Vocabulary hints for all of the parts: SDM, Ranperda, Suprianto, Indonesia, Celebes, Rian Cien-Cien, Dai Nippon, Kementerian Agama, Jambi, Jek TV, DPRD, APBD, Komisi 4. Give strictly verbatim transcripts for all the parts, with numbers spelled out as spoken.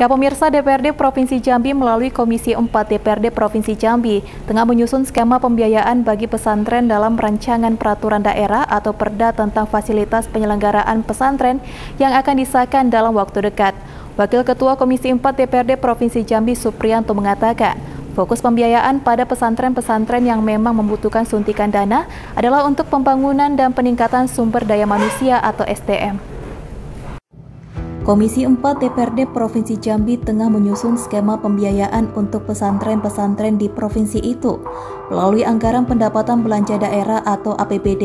Ya, pemirsa, D P R D Provinsi Jambi melalui Komisi empat D P R D Provinsi Jambi tengah menyusun skema pembiayaan bagi pesantren dalam rancangan peraturan daerah atau Perda tentang fasilitas penyelenggaraan pesantren yang akan disahkan dalam waktu dekat. Wakil Ketua Komisi empat D P R D Provinsi Jambi, Suprianto, mengatakan fokus pembiayaan pada pesantren-pesantren yang memang membutuhkan suntikan dana adalah untuk pembangunan dan peningkatan sumber daya manusia atau S D M. Komisi empat D P R D Provinsi Jambi tengah menyusun skema pembiayaan untuk pesantren-pesantren di provinsi itu melalui anggaran pendapatan belanja daerah atau A P B D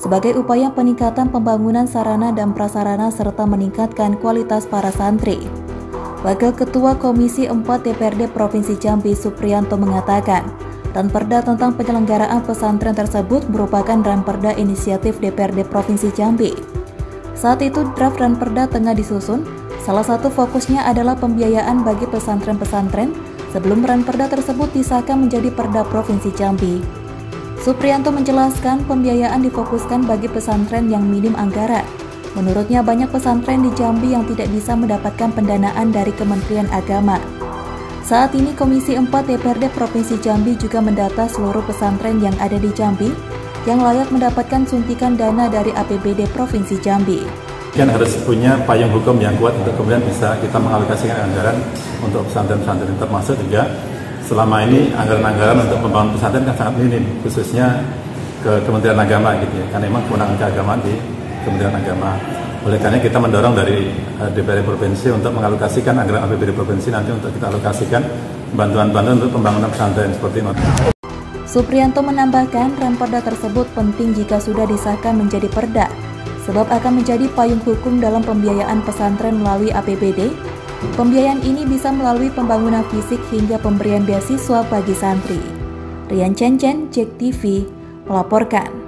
sebagai upaya peningkatan pembangunan sarana dan prasarana serta meningkatkan kualitas para santri. Wakil Ketua Komisi empat D P R D Provinsi Jambi, Suprianto, mengatakan Ranperda tentang penyelenggaraan pesantren tersebut merupakan Ranperda inisiatif D P R D Provinsi Jambi. Saat itu draft Ranperda tengah disusun, salah satu fokusnya adalah pembiayaan bagi pesantren-pesantren sebelum Ranperda tersebut disahkan menjadi Perda Provinsi Jambi. Suprianto menjelaskan pembiayaan difokuskan bagi pesantren yang minim anggaran. Menurutnya banyak pesantren di Jambi yang tidak bisa mendapatkan pendanaan dari Kementerian Agama. Saat ini Komisi empat D P R D Provinsi Jambi juga mendata seluruh pesantren yang ada di Jambi yang layak mendapatkan suntikan dana dari A P B D Provinsi Jambi. Dan harus punya payung hukum yang kuat untuk kemudian bisa kita mengalokasikan anggaran untuk pesantren-pesantren, termasuk juga selama ini anggaran-anggaran untuk pembangunan pesantren kan sangat minim, khususnya ke Kementerian Agama gitu ya, karena memang kewenangan keagamaan di Kementerian Agama. Oleh karena kita mendorong dari D P R D Provinsi untuk mengalokasikan anggaran A P B D Provinsi nanti untuk kita alokasikan bantuan-bantuan untuk pembangunan pesantren seperti itu. Suprianto menambahkan Ranperda tersebut penting jika sudah disahkan menjadi perda, sebab akan menjadi payung hukum dalam pembiayaan pesantren melalui A P B D. Pembiayaan ini bisa melalui pembangunan fisik hingga pemberian beasiswa bagi santri. Rian Cien-Cien, Jek T V, melaporkan.